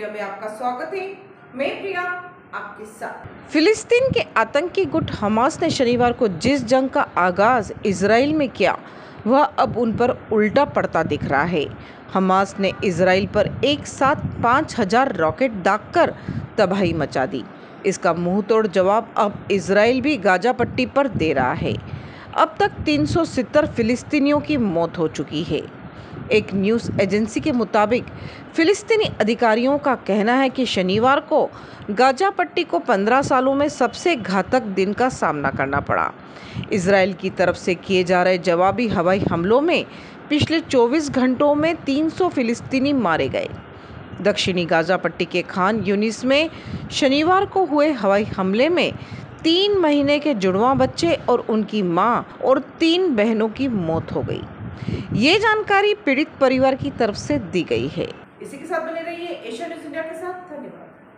Video में आपका स्वागत है। मैं प्रिया आपके साथ। फिलिस्तीन के आतंकी गुट हमास ने शनिवार को जिस जंग का आगाज इजराइल में किया वह अब उन पर उल्टा पड़ता दिख रहा है। हमास ने इजराइल पर एक साथ 5000 रॉकेट दागकर तबाही मचा दी। इसका मुंह तोड़ जवाब अब इजराइल भी गाजा पट्टी पर दे रहा है। अब तक 370 फिलिस्तीनियों की मौत हो चुकी है। एक न्यूज़ एजेंसी के मुताबिक फिलिस्तीनी अधिकारियों का कहना है कि शनिवार को गाजा पट्टी को 15 सालों में सबसे घातक दिन का सामना करना पड़ा। इजराइल की तरफ से किए जा रहे जवाबी हवाई हमलों में पिछले 24 घंटों में 300 फिलिस्तीनी मारे गए। दक्षिणी गाजा पट्टी के खान यूनिस में शनिवार को हुए हवाई हमले में 3 महीने के जुड़वा बच्चे और उनकी मां और 3 बहनों की मौत हो गई। ये जानकारी पीड़ित परिवार की तरफ से दी गई है। इसी के साथ बने रहिए एशिया न्यूज़ इंडिया के साथ। धन्यवाद।